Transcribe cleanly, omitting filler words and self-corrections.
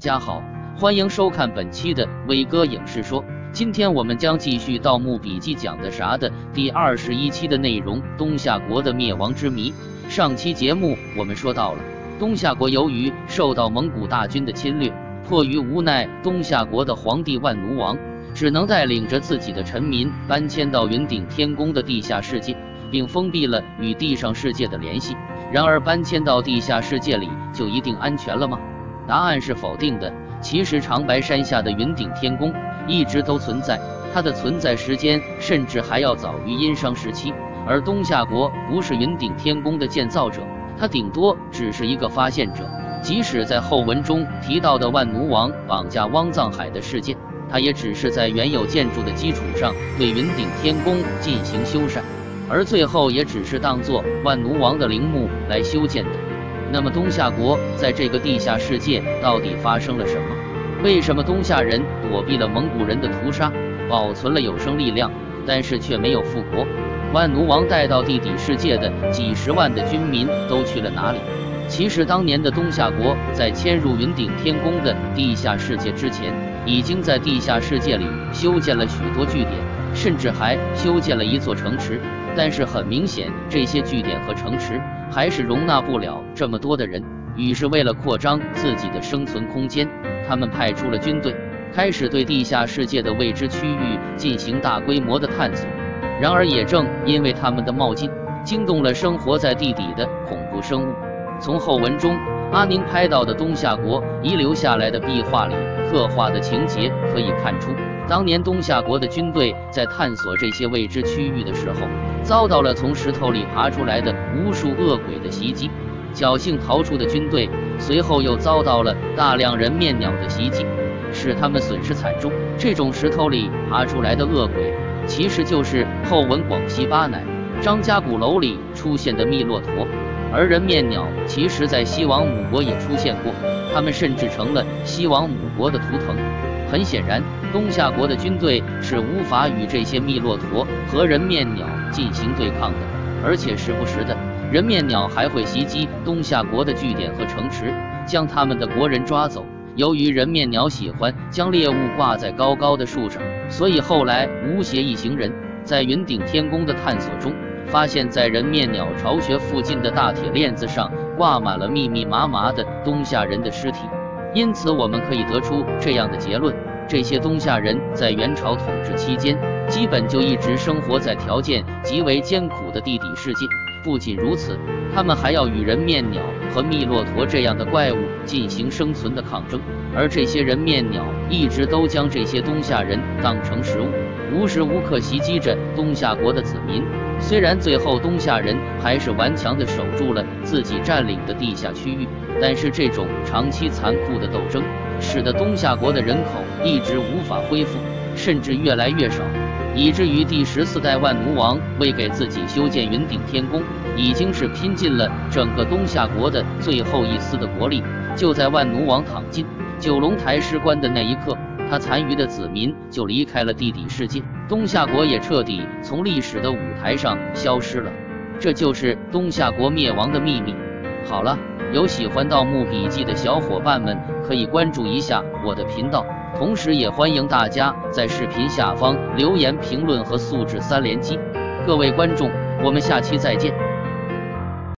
家好，欢迎收看本期的威哥影视说。今天我们将继续《盗墓笔记》讲的啥的第21期的内容——东夏国的灭亡之谜。上期节目我们说到了，东夏国由于受到蒙古大军的侵略，迫于无奈，东夏国的皇帝万奴王只能带领着自己的臣民搬迁到云顶天宫的地下世界，并封闭了与地上世界的联系。然而，搬迁到地下世界里就一定安全了吗？答案是否定的。其实，长白山下的云顶天宫一直都存在，它的存在时间甚至还要早于殷商时期。而东夏国不是云顶天宫的建造者，它顶多只是一个发现者。即使在后文中提到的万奴王绑架汪藏海的事件，它也只是在原有建筑的基础上对云顶天宫进行修缮。而最后也只是当作万奴王的陵墓来修建的。那么东夏国在这个地下世界到底发生了什么？为什么东夏人躲避了蒙古人的屠杀，保存了有生力量，但是却没有复国？万奴王带到地底世界的几十万的军民都去了哪里？其实当年的东夏国在迁入云顶天宫的地下世界之前，已经在地下世界里修建了许多据点，甚至还修建了一座城池。但是很明显，这些据点和城池还是容纳不了这么多的人。于是为了扩张自己的生存空间，他们派出了军队，开始对地下世界的未知区域进行大规模的探索。然而也正因为他们的冒进，惊动了生活在地底的恐怖生物。从后文中阿宁拍到的东夏国遗留下来的壁画里刻画的情节可以看出，当年东夏国的军队在探索这些未知区域的时候，遭到了从石头里爬出来的无数恶鬼的袭击。侥幸逃出的军队随后又遭到了大量人面鸟的袭击，使他们损失惨重。这种石头里爬出来的恶鬼，其实就是后文广西巴乃、张家鼓楼里出现的密洛陀。而人面鸟其实在西王母国也出现过，他们甚至成了西王母国的图腾。很显然，东夏国的军队是无法与这些密洛陀和人面鸟进行对抗的，而且时不时的，人面鸟还会袭击东夏国的据点和城池，将他们的国人抓走。由于人面鸟喜欢将猎物挂在高高的树上，所以后来吴邪一行人在云顶天宫的探索中，发现在人面鸟巢穴附近的大铁链子上挂满了密密麻麻的东夏人的尸体。因此我们可以得出这样的结论，这些东夏人在元朝统治期间基本就一直生活在条件极为艰苦的地底世界。不仅如此，他们还要与人面鸟和密洛陀这样的怪物进行生存的抗争。而这些人面鸟一直都将这些东夏人当成食物，无时无刻袭击着东夏国的子民。虽然最后东夏人还是顽强地守住了自己占领的地下区域，但是这种长期残酷的斗争使得东夏国的人口一直无法恢复，甚至越来越少，以至于第14代万奴王为给自己修建云顶天宫，已经是拼尽了整个东夏国的最后一丝的国力。就在万奴王躺进九龙台石棺的那一刻，他残余的子民就离开了地底世界，东夏国也彻底从历史的舞台上消失了。这就是东夏国灭亡的秘密。好了，有喜欢《盗墓笔记》的小伙伴们可以关注一下我的频道，同时也欢迎大家在视频下方留言评论和素质3连击。各位观众，我们下期再见。